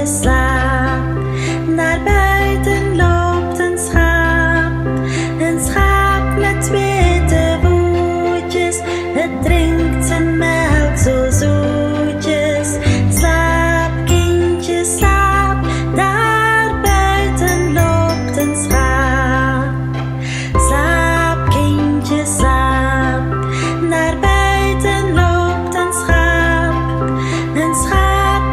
in slaap. Naar buiten loopt een schaap met witte voetjes. Het drinkt zijn melk zo zoetjes. Slaap, kindje, slaap, daar buiten loopt een schaap. Slaap, kindje, slaap, naar buiten loopt een schaap. Een schaap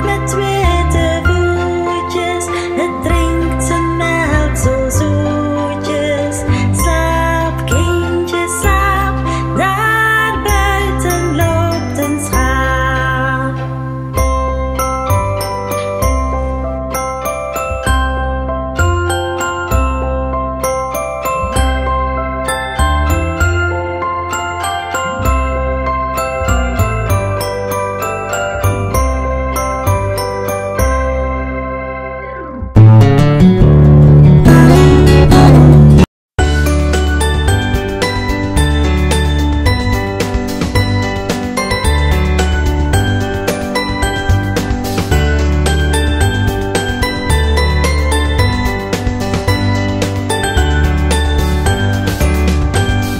met witte voetjes, het drinkt zijn melk zo zoetjes. Slaap, kindje, slaap, daar buiten loopt een schaap.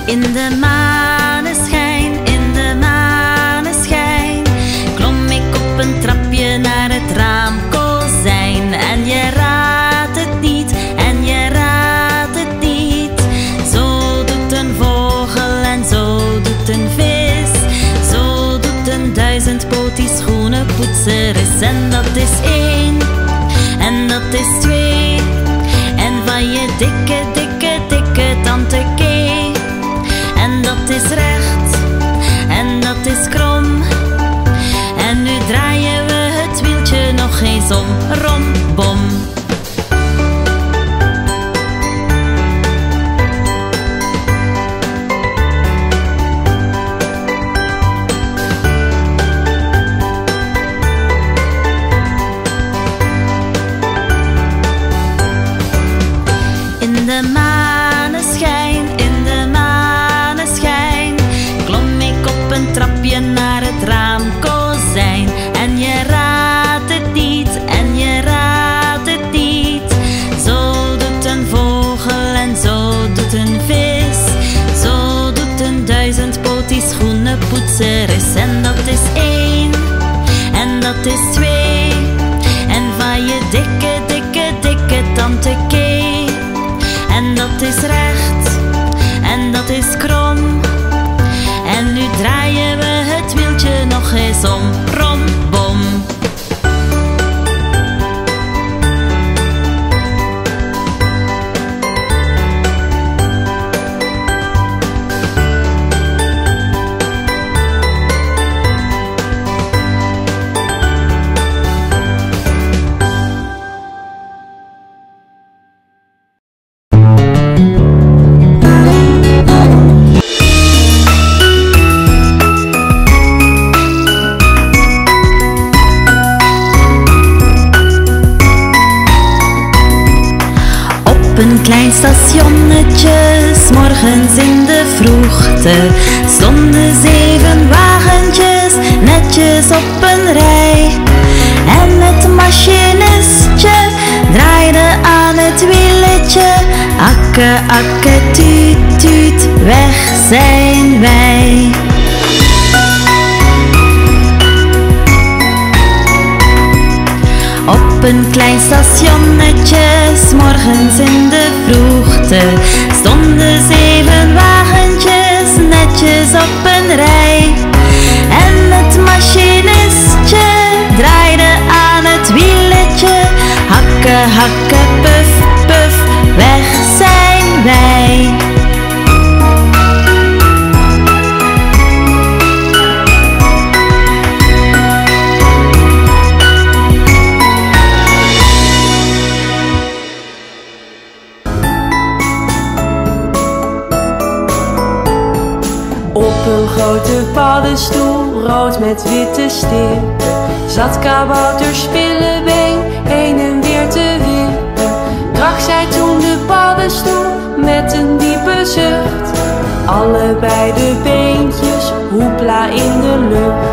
In de maneschijn, in de maneschijn, klom ik op een trapje naar het raamkozijn. En je raadt het niet, en je raadt het niet. Zo doet een vogel en zo doet een vis. Zo doet een duizendpootie schoenenpoetseres. En dat is 1, en dat is 2. En van je dikke, dikke, dikke tante Kee. En dat is recht, en dat is krom. En nu draaien we het wieltje nog eens om. Rom, bom. In de maneschijn, in de maneschijn, klom ik op een trapje naar het raamkozijn. En je raadt het niet, en je raadt het niet. Zo doet een vogel en zo doet een vis. Zo doet een duizendpootie schoenenpoetseres. En dat is 1, en dat is 2. En van je dikke, dikke, dikke tante Kee. En dat is recht, en dat is krom. En nu draaien we het wieltje nog eens om. Rom, bom. Klein stationnetje, 's morgens in de vroegte, stonden 7 wagentjes netjes op een rij. En het machinistje draaide aan het wieletje. Akke, akke, tuut, tuut, weg zijn wij. Op een klein stationnetje, 's morgens in de vroegte, stonden 7 wagentjes netjes op een rij. En het machinistje draaide aan het wieletje. Hakke, hakke, puf, puf, weg zijn wij. Grote paddenstoel, rood met witte stippen, zat kabouter Spillebeen heen en weer te wippen. Brak zij toen de paddenstoel met een diepe zucht. Allebei de beentjes, hoepla in de lucht.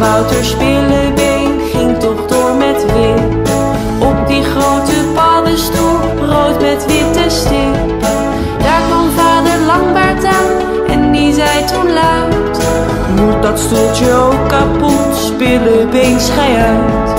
Wouter Spillebeen ging toch door met wind. Op die grote paddenstoel, rood met witte stip. Daar kwam vader Langbaard aan en die zei toen luid: moet dat stoeltje ook kapot, Spillebeen, schei uit.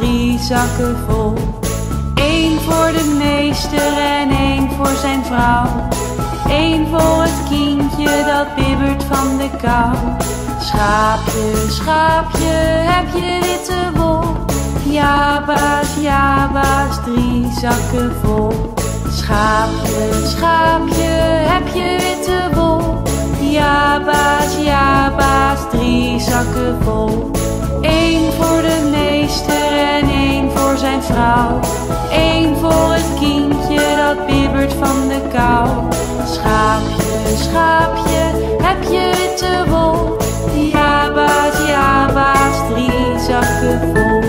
Drie zakken vol, één voor de meester en één voor zijn vrouw. Eén voor het kindje dat bibbert van de kou. Schaapje, schaapje, heb je witte wol? Ja baas, drie zakken vol. Schaapje, schaapje, heb je witte wol? Ja baas, drie zakken vol. Eén voor de meester en één voor zijn vrouw. Eén voor het kindje dat bibbert van de kou. Schaapje, schaapje, heb je witte wol? Ja baas, drie zakken vol.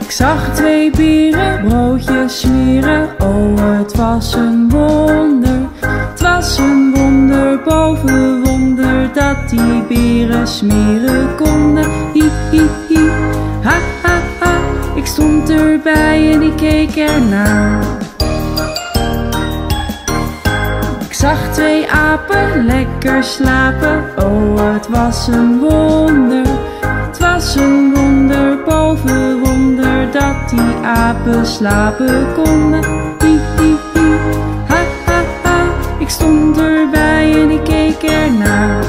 Ik zag twee bieren broodjes smeren, oh het was een wonder. Het was een wonder boven wonder dat die bieren smeren konden. Hi hi hi, ha ha ha, ik stond erbij en ik keek ernaar. Ik zag twee apen lekker slapen, oh het was een wonder. Het was een wonder boven wonder dat die apen slapen konden. Hi, hi, hi, ha, ha, ha. Ik stond erbij en ik keek ernaar.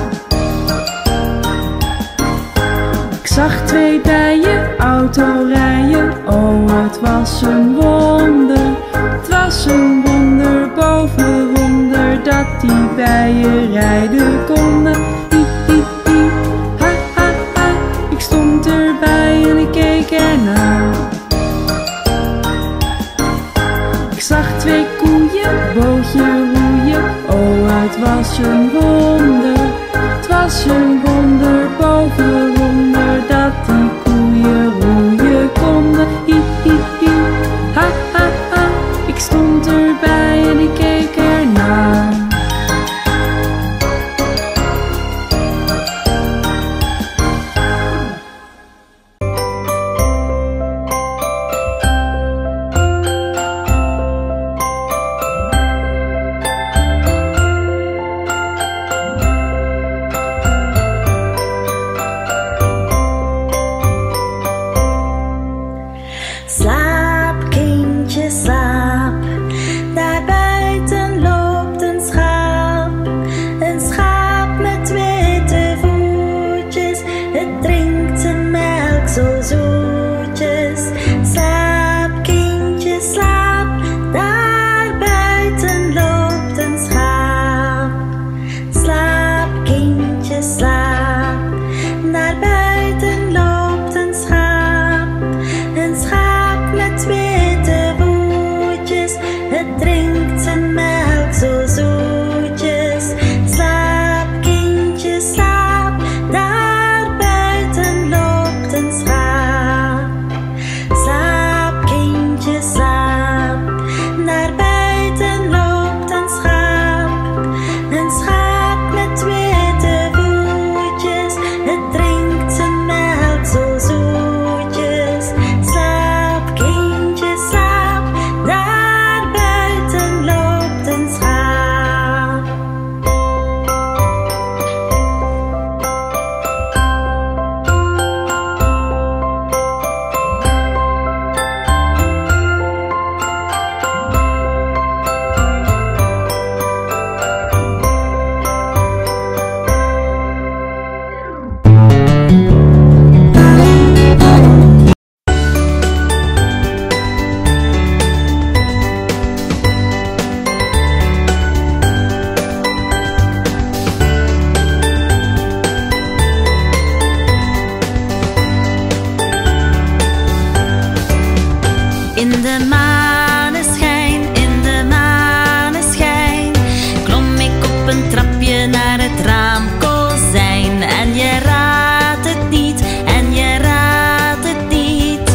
Ik zag twee bijen auto rijden, oh het was een wonder. Het was een wonder boven wonder dat die bijen rijden konden. Hi, hi, hi, ha, ha, ha. Ik stond erbij en ik keek ernaar. Ik zag twee koeien, bootje roeien, oh het was een wonder. Het was een wonder boven wonder dat die koeien roeien konden. Hi, hi, hi, ha, ha, ha. Ik stond erbij en ik keek ernaar. Slaap, daar buiten loopt een schaap. In de maneschijn, in de maneschijn, klom ik op een trapje naar het raamkozijn. En je raadt het niet, en je raadt het niet.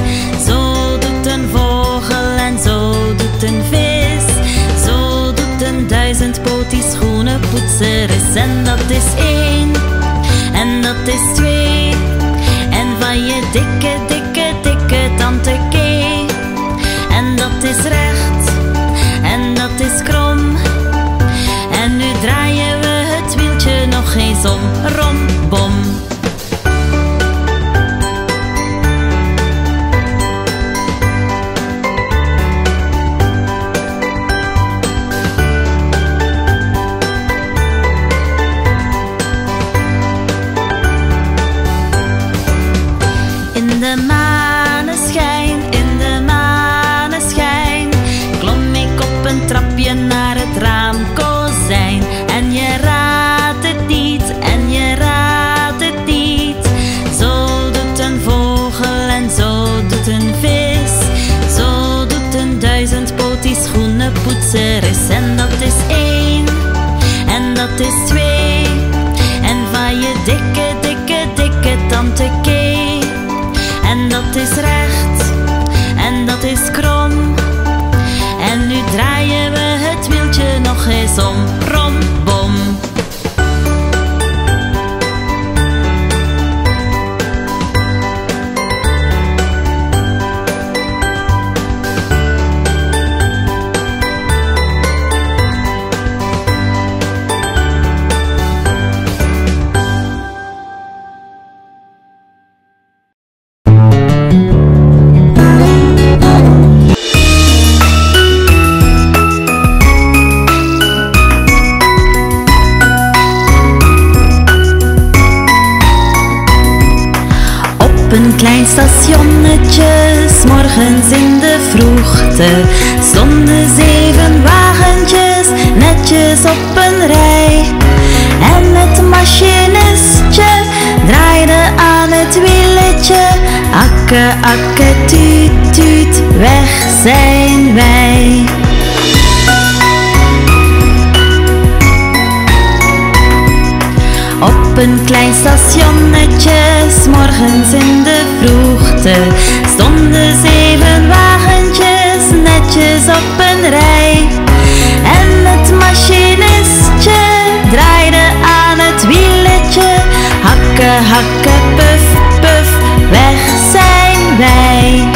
Zo doet een vogel en zo doet een vis. Zo doet een duizendpoot die schoenenpoetser is. En dat is 1, en dat is 2. En van je dikke, dikke, dikke tante Kee. En dat is recht, en dat is krom. En nu draaien we het wieltje nog eens om. Rom, bom. In de maneschijn, in de maneschijn, klom ik op een trapje naar het raamkozijn. En je raadt het niet, en je raadt het niet. Zo doet een vogel en zo doet een vis. Zo doet een duizendpoot die schoenenpoetser is. En dat is 1, en dat is 2. En van je dikke, dikke, dikke tante Kee. En dat is recht, en dat is krom. En nu draaien we het wieltje nog eens om. Rom, bom. Klein stationnetje, 's morgens in de vroegte, stonden 7 wagentjes netjes op een rij. En het machinistje draaide aan het wieletje. Akke, akke, tuut, tuut, weg zijn wij. Op een klein stationnetje, 's morgens in de vroegte, stonden 7 wagentjes netjes op een rij. En het machinistje draaide aan het wieletje. Hakke, hakke, puf, puf, weg zijn wij.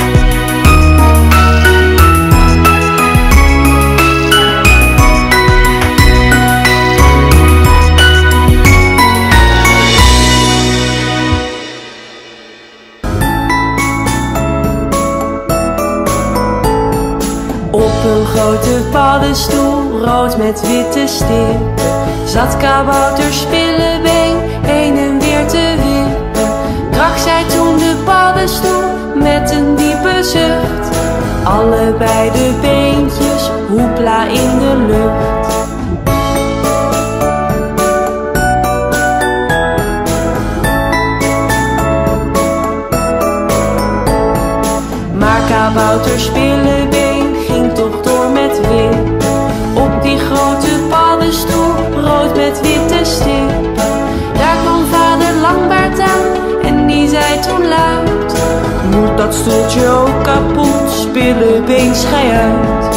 Grote paddenstoel, rood met witte stippen, zat kabouter Spillebeen heen en weer te wippen. Brak zij toen de paddenstoel met een diepe zucht. Allebei de beentjes, hoepla in de lucht. Maar kabouter Spillebeen ging toch door met wind. Op die grote paddenstoel, rood met witte stippen. Daar kwam vader Langbaard aan en die zei toen luid: moet dat stoeltje ook kapot, Spillebeen, schei uit.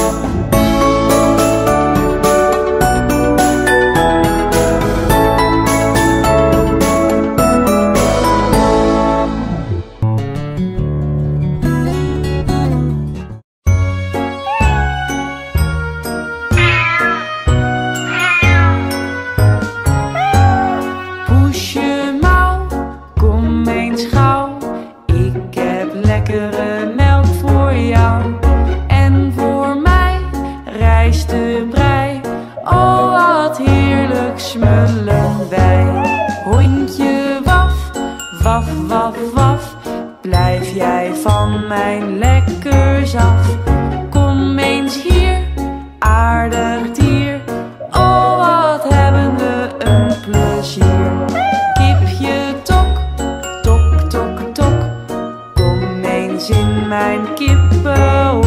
zijn kippen ook.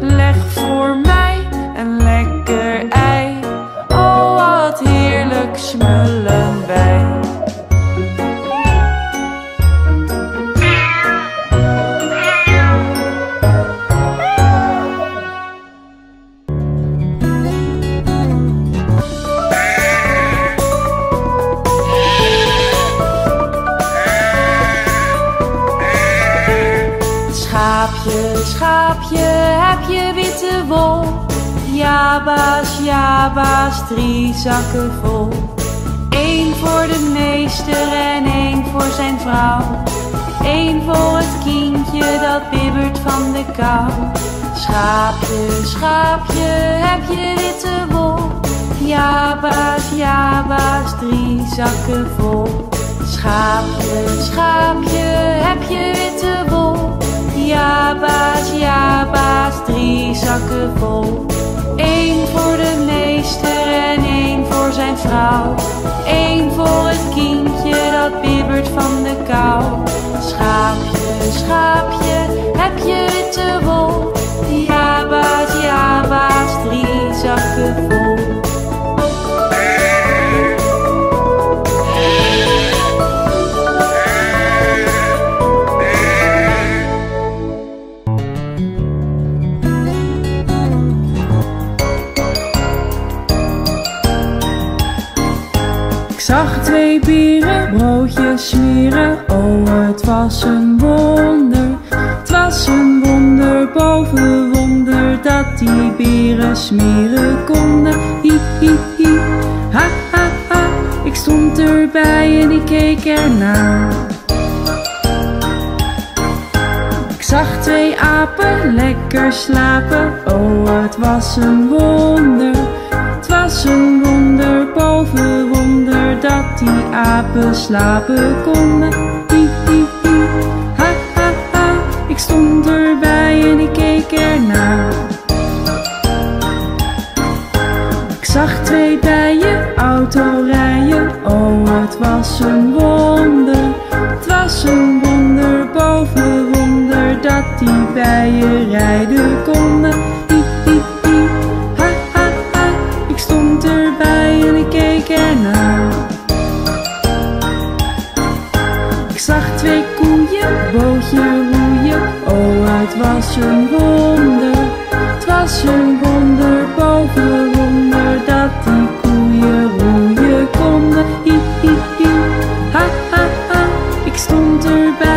Leg voor mij een lekker ei. Oh, wat heerlijk smullen wij. Schaapje, heb je witte wol? Ja baas, 3 zakken vol. 1 voor de meester en 1 voor zijn vrouw. 1 voor het kindje dat bibbert van de kou. Schaapje, schaapje, heb je witte wol? Ja baas, 3 zakken vol. Schaapje, schaapje, heb je witte wol? Ja baas, 3 zakken vol. 1 voor de meester en 1 voor zijn vrouw. 1 voor het kindje dat bibbert van de kou. Schaapje, schaapje, heb je witte wol? Ja baas, 3 zakken vol. Ik zag 2 bieren broodjes smeren. Oh, het was een wonder. Het was een wonder boven wonder dat die bieren smeren konden. Hiep, hiep, hiep, ha, ha, ha. Ik stond erbij en ik keek ernaar. Ik zag 2 apen lekker slapen. Oh, het was een wonder. Het was een wonder boven wonder dat die apen slapen konden. Hiep, hiep, hiep, ha, ha, ha. Ik stond erbij en ik keek ernaar. Ik zag 2 bijen auto rijden. Oh, het was een wonder. Het was een wonder boven wonder dat die bijen rijden konden. Hiep, hiep, hiep, ha, ha, ha. Ik stond erbij en ik keek ernaar. Ik zag 2 koeien, bootje roeien. Oh, het was een wonder. Het was een wonder boven wonder dat die koeien roeien konden. Hiep, hiep, hiep, ha, ha, ha. Ik stond erbij.